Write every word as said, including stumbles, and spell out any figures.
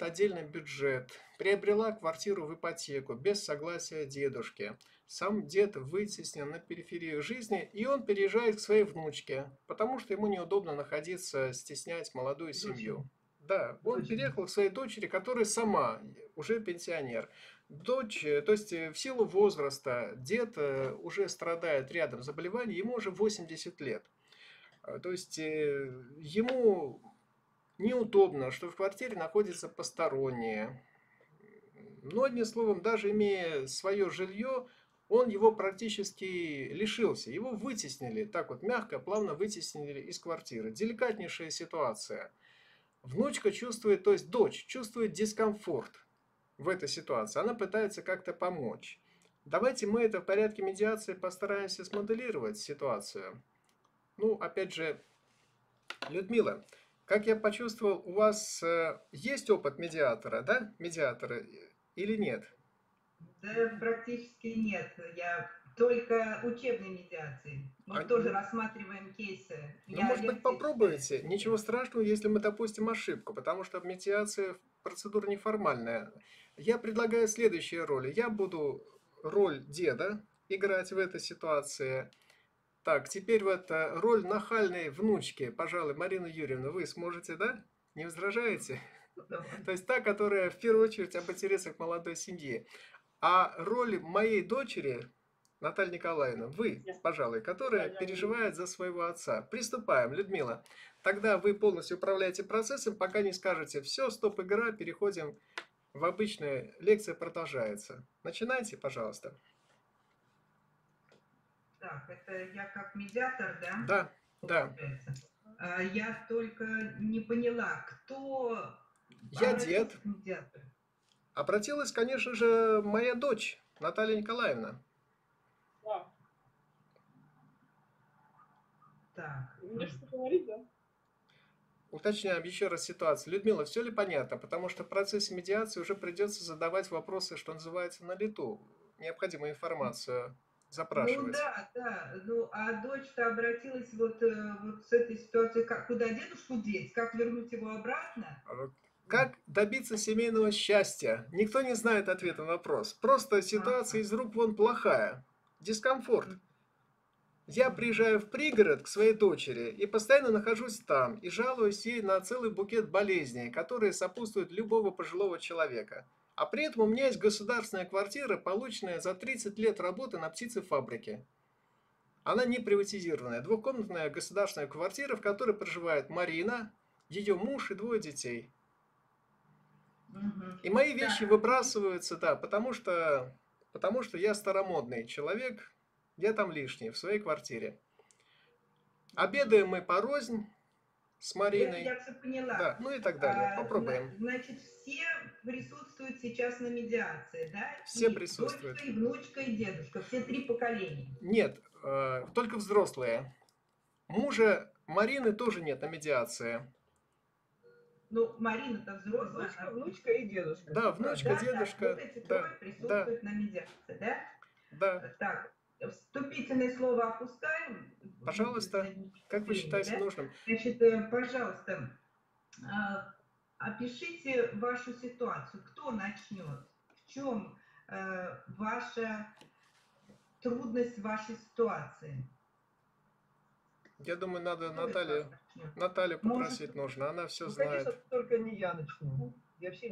Отдельный бюджет. Приобрела квартиру в ипотеку без согласия дедушки. Сам дед вытеснен на периферию жизни, и он переезжает к своей внучке, потому что ему неудобно находиться, стеснять молодую семью. Да, он переехал к своей дочери, которая сама уже пенсионер. Дочь, то есть в силу возраста дед уже страдает рядом заболеваний, ему уже восемьдесят лет. То есть ему неудобно, что в квартире находятся посторонние. Но, одним словом, даже имея свое жилье, он его практически лишился. Его вытеснили, так вот мягко, плавно вытеснили из квартиры. Деликатнейшая ситуация. Внучка чувствует, то есть дочь чувствует дискомфорт в этой ситуации. Она пытается как-то помочь. Давайте мы это в порядке медиации постараемся смоделировать ситуацию. Ну, опять же, Людмила, как я почувствовал, у вас есть опыт медиатора, да? Медиатора или нет? Да, практически нет. Я только учебной медиации. Мы а... тоже рассматриваем кейсы. Ну, я может лекции... быть, попробуйте. Ничего страшного, если мы допустим ошибку, потому что медиация процедура неформальная. Я предлагаю следующие роли. Я буду роль деда играть в этой ситуации. Так, теперь вот роль нахальной внучки, пожалуй, Марина Юрьевна, вы сможете, да? Не возражаете? То есть та, которая в первую очередь об интересах молодой семьи. А роль моей дочери, Наталья Николаевна, вы, пожалуй, которая переживает за своего отца. Приступаем, Людмила. Тогда вы полностью управляете процессом, пока не скажете «все, стоп, игра, переходим в обычную, лекция продолжается». Начинайте, пожалуйста. Так, это я как медиатор, да? Да, получается? Да. Я только не поняла, кто... Я дед. Медиатор? Обратилась, конечно же, моя дочь, Наталья Николаевна. Да. Так. Мне что говорить, да? Уточняем еще раз ситуацию. Людмила, все ли понятно? Потому что в процессе медиации уже придется задавать вопросы, что называется, на лету. Необходимую информацию запрашивать. Ну да, да. Ну, а дочь-то обратилась вот, вот с этой ситуацией, как, куда дедушку деть, как вернуть его обратно? Как добиться семейного счастья? Никто не знает ответа на вопрос. Просто ситуация из рук вон плохая. Дискомфорт. Я приезжаю в пригород к своей дочери и постоянно нахожусь там и жалуюсь ей на целый букет болезней, которые сопутствуют любого пожилого человека. А при этом у меня есть государственная квартира, полученная за тридцать лет работы на птицефабрике. Она не приватизированная. Двухкомнатная государственная квартира, в которой проживает Марина, ее муж и двое детей. Угу. И мои вещи да. выбрасываются, да, потому что, потому что я старомодный человек, я там лишний, в своей квартире. Обедаем мы порознь. С Мариной. Я, я все поняла. Да, ну и так далее. Попробуем. Значит, все присутствуют сейчас на медиации, да? Все и присутствуют. Дочка, и внучка, и дедушка. Все три поколения. Нет, э, только взрослые. Мужа Марины тоже нет на медиации. Ну, Марина-то взрослая, внучка, а внучка и дедушка. Да, внучка, да, дедушка. Да, вот эти да, трое присутствуют да. на медиации, да? Да. Так. Вступительное слово опускаем. Пожалуйста, как вы считаете да? нужным? Значит, пожалуйста, опишите вашу ситуацию. Кто начнет? В чем ваша трудность вашей ситуации? Я думаю, надо Наталью, Наталью попросить. Может, нужно. Она все ну, знает. Конечно, только не я начну. Я вообще не